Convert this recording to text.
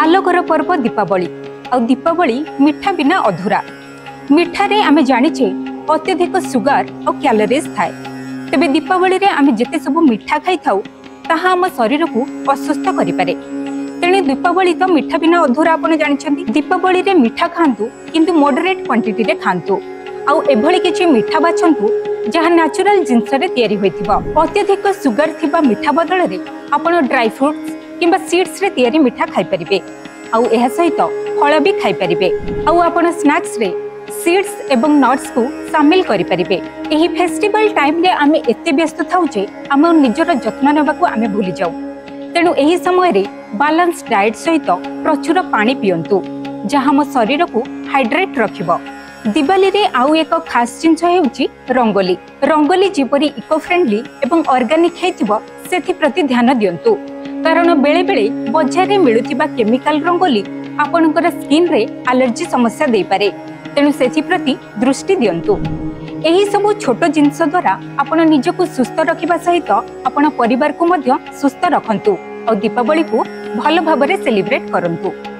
आलोकर पर्व दीपावली आ दीपावली मिठा बिना अधूरा। मिठारे आम जाचे अत्यधिक सुगार और क्यालोरीज थाए, तेबे दीपावली रे आम जिते सबू मिठा खाई थाउ ताहा आम शरीर को अस्वस्थ करें। तेणे दीपावली तो मिठा बिना अधूरा। आपने जानते दीपावली रे मिठा खातु किंतु मॉडरेट क्वांटिटी रे खातु आउ एभली किछि मिठा बाछंतु जहाँ नेचुरल जिनस रे तैयारी होइथिबा। अत्यधिक सुगर थिबा मिठा बदल रे आपण ड्राई फ्रूट्स किंबा सीड्स रे तैयारी मिठा खाइ परिबे आउ एहा सहित फल भी खाइ परिबे आउ आपण स्नैक्स रे सीड्स एवं नट्स को शामिल करि परिबे। एही फेस्टिवल टाइम रे आमे एते व्यस्त थाउ जे आमे निजर जत्न नेबा को आमे भूली जाऊ। तेनु एही समय रे बैलेंस डाइट सहित प्रचुर पानी पियंतु जहाँ हम शरीर को हाइड्रेट रखिबो। दिवाली रे आउ एक खास जिनस हेउची रंगोली। रंगोली जिपरी इको फ्रेंडली एवं ऑर्गेनिक हेतिबो सेथि प्रति ध्यान दियंतु, कारण बेले बेले बजार रे मिलुतिबा केमिकल रंगोली आपनकर स्किन रे एलर्जी समस्या दे पारे। तेनु सेथि प्रति दृष्टि दियंतु। एही सब छोट जिनस द्वारा आपण निजको सुस्थ रखिबा सहित आपण परिवार को मध्य सुस्थ रखंतु और दीपावली को भल भाबरे सेलिब्रेट करंतु।